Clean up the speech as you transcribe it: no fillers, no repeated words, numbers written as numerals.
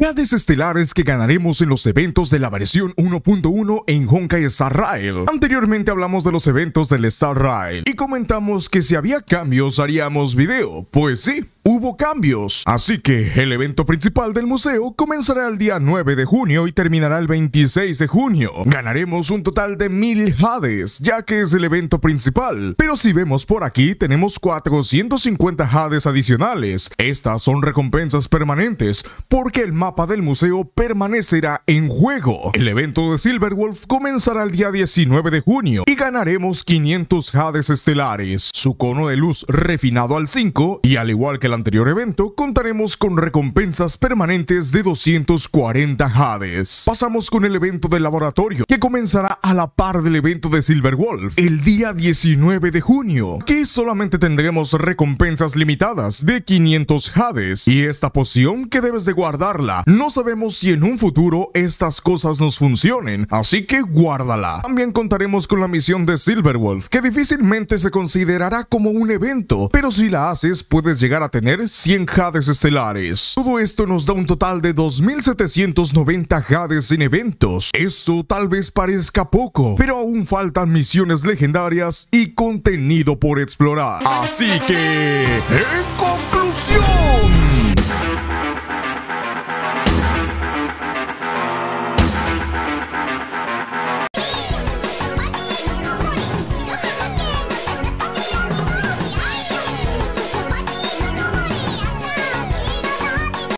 Naves estelares que ganaremos en los eventos de la versión 1.1 en Honkai Star Rail. Anteriormente hablamos de los eventos del Star Rail y comentamos que si había cambios haríamos video. Pues sí, hubo cambios. Así que el evento principal del museo comenzará el día 9 de junio y terminará el 26 de junio. Ganaremos un total de 1000 Hades, ya que es el evento principal. Pero si vemos por aquí, tenemos 450 Hades adicionales. Estas son recompensas permanentes, porque el mapa del museo permanecerá en juego. El evento de Silverwolf comenzará el día 19 de junio y ganaremos 500 Hades estelares, su cono de luz refinado al 5, y al igual que el anterior evento, contaremos con recompensas permanentes de 240 Hades. Pasamos con el evento del laboratorio, que comenzará a la par del evento de Silverwolf, el día 19 de junio, que solamente tendremos recompensas limitadas de 500 Hades, y esta poción que debes de guardarla. No sabemos si en un futuro estas cosas nos funcionen, así que guárdala. También contaremos con la misión de Silverwolf, que difícilmente se considerará como un evento, pero si la haces puedes llegar a tener 100 Hades estelares. Todo esto nos da un total de 2790 Hades en eventos. Esto tal vez parezca poco, pero aún faltan misiones legendarias y contenido por explorar. Así que, en conclusión,